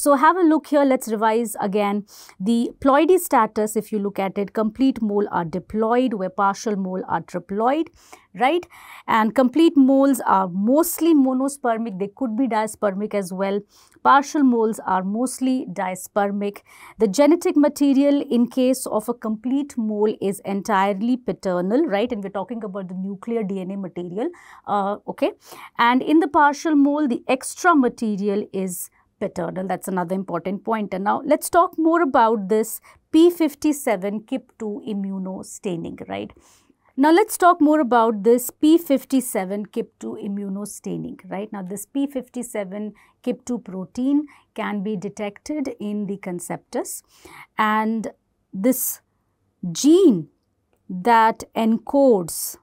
So have a look here. Let's revise again. The ploidy status, if you look at it, complete mole are diploid where partial mole are triploid, right? And complete moles are mostly monospermic. They could be dispermic as well. Partial moles are mostly dispermic. The genetic material in case of a complete mole is entirely paternal, right? And we're talking about the nuclear DNA material, okay? And in the partial mole, the extra material is paternal. That's another important point. And now let's talk more about this p57 KIP2 immunostaining, right? Now let's talk more about this p57 KIP2 immunostaining, right? Now this p57 KIP2 protein can be detected in the conceptus, and this gene that encodes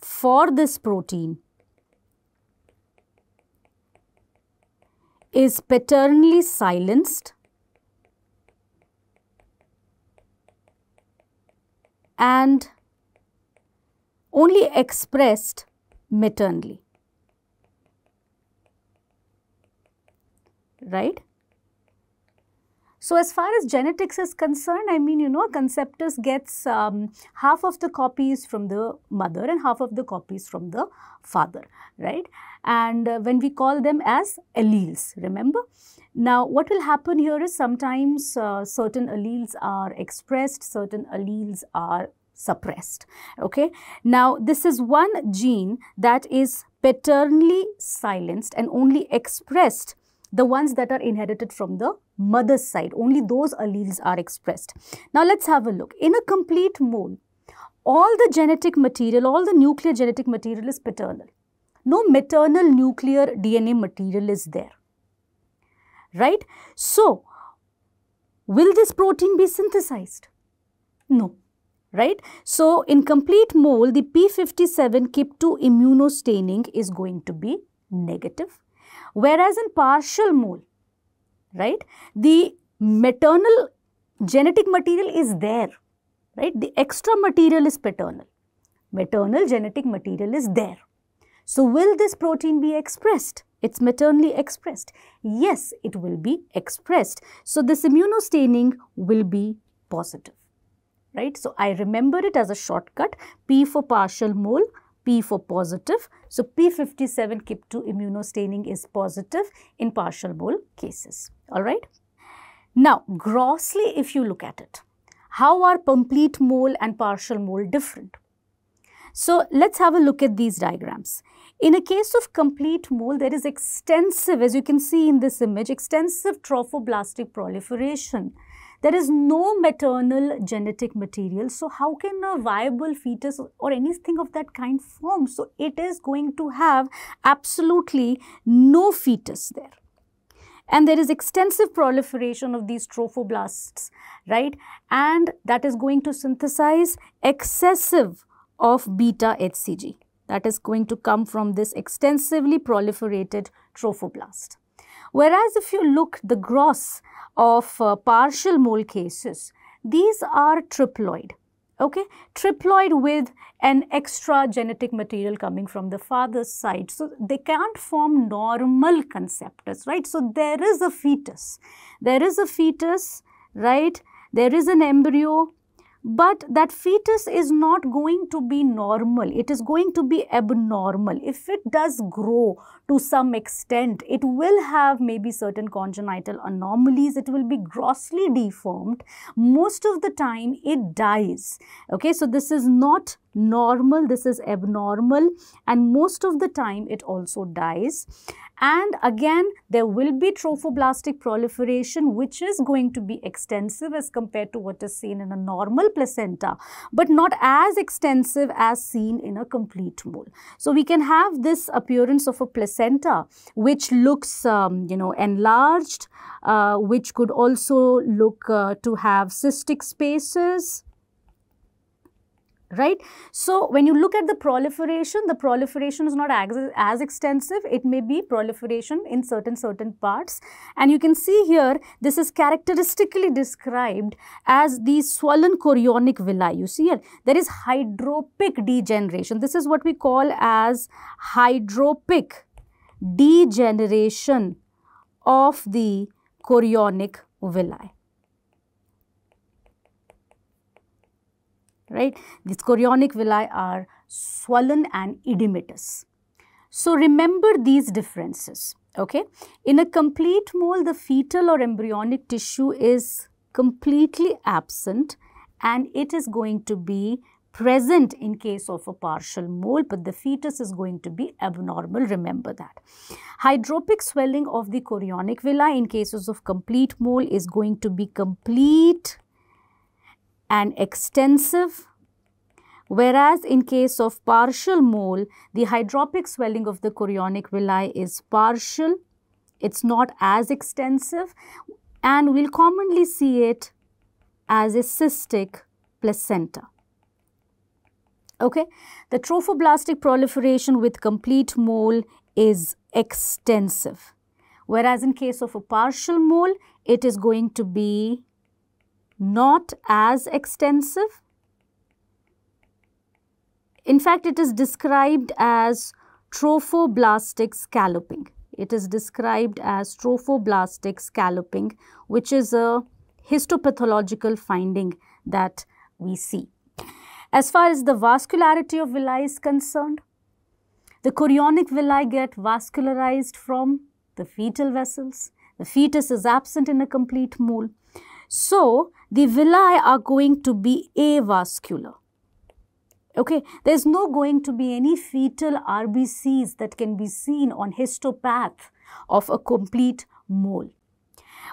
for this protein is paternally silenced and only expressed maternally, right? So as far as genetics is concerned, I mean, you know, Conceptus gets half of the copies from the mother and half of the copies from the father, right? And when we call them as alleles, remember? Now, what will happen here is sometimes certain alleles are expressed, certain alleles are suppressed, okay? Now, this is one gene that is paternally silenced and only expressed the ones that are inherited from the mother's side. Only those alleles are expressed. Now let's have a look. In a complete mole, all the genetic material, all the nuclear genetic material is paternal. No maternal nuclear DNA material is there, right? So, will this protein be synthesized? No, right? So, in complete mole, the p57 KIP2 immunostaining is going to be negative. Whereas in partial mole, right, the maternal genetic material is there, right? The extra material is paternal. Maternal genetic material is there. So, will this protein be expressed? It's maternally expressed. Yes, it will be expressed. So, this immunostaining will be positive, right? So, I remember it as a shortcut, P for partial mole, P for positive. So, p57 KIP2 immunostaining is positive in partial mole cases, all right? Now, grossly, if you look at it, how are complete mole and partial mole different? So, let's have a look at these diagrams. In a case of complete mole, there is extensive, as you can see in this image, extensive trophoblastic proliferation. There is no maternal genetic material. So, how can a viable fetus or anything of that kind form? So, it is going to have absolutely no fetus there. And there is extensive proliferation of these trophoblasts, right? And that is going to synthesize excessive of beta-HCG. That is going to come from this extensively proliferated trophoblast. Whereas if you look the gross of partial mole cases, these are triploid, okay? Triploid with an extra genetic material coming from the father's side. So, they can't form normal conceptus, right? So, there is a fetus. There is a fetus, right? There is an embryo. But that fetus is not going to be normal, it is going to be abnormal. If it does grow to some extent, it will have maybe certain congenital anomalies, it will be grossly deformed. Most of the time it dies, okay? So, this is not normal, this is abnormal, and most of the time it also dies. And again, there will be trophoblastic proliferation, which is going to be extensive as compared to what is seen in a normal placenta, but not as extensive as seen in a complete mole. So, we can have this appearance of a placenta, which looks, you know, enlarged, which could also look to have cystic spaces, right? So, when you look at the proliferation is not as extensive. It may be proliferation in certain parts. And you can see here, this is characteristically described as these swollen chorionic villi. You see here, there is hydropic degeneration. This is what we call as hydropic degeneration of the chorionic villi. Right? These chorionic villi are swollen and edematous. So remember these differences. Okay? In a complete mole, the fetal or embryonic tissue is completely absent and it is going to be present in case of a partial mole, but the fetus is going to be abnormal, remember that. Hydropic swelling of the chorionic villi in cases of complete mole is going to be complete and extensive, whereas in case of partial mole, the hydropic swelling of the chorionic villi is partial, it's not as extensive, and we'll commonly see it as a cystic placenta. Okay, the trophoblastic proliferation with complete mole is extensive, whereas in case of a partial mole, it is going to be not as extensive. In fact, it is described as trophoblastic scalloping. It is described as trophoblastic scalloping, which is a histopathological finding that we see. As far as the vascularity of villi is concerned, the chorionic villi get vascularized from the fetal vessels. The fetus is absent in a complete mole. So, the villi are going to be avascular. Okay, there is no going to be any fetal RBCs that can be seen on histopath of a complete mole.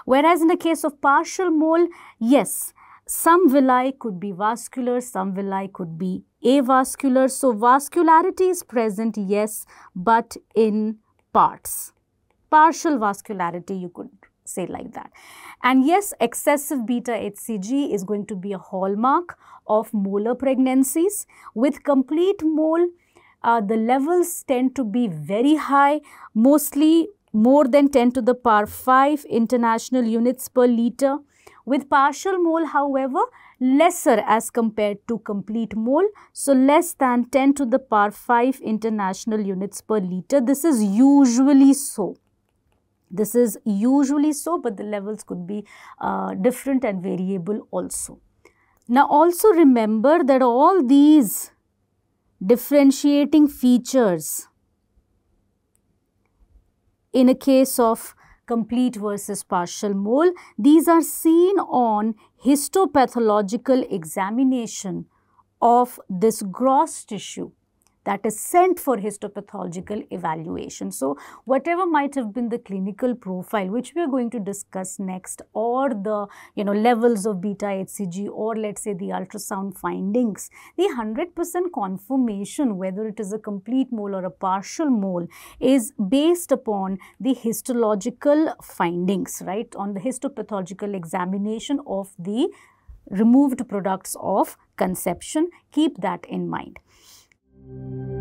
Whereas in the case of partial mole, yes, some villi could be vascular, some villi could be avascular. So, vascularity is present, yes, but in parts. Partial vascularity, you could say like that. And yes, excessive beta-HCG is going to be a hallmark of molar pregnancies. With complete mole, the levels tend to be very high, mostly more than 10 to the power 5 international units per liter. With partial mole, however, lesser as compared to complete mole. So, less than 10 to the power 5 international units per liter. This is usually so. This is usually so, but the levels could be different and variable also. Now, also remember that all these differentiating features in a case of complete versus partial mole, these are seen on histopathological examination of this gross tissue that is sent for histopathological evaluation. So, whatever might have been the clinical profile, which we are going to discuss next, or the levels of beta-HCG, or let's say the ultrasound findings, the 100% confirmation whether it is a complete mole or a partial mole is based upon the histological findings, right, on the histopathological examination of the removed products of conception. Keep that in mind. Thank you.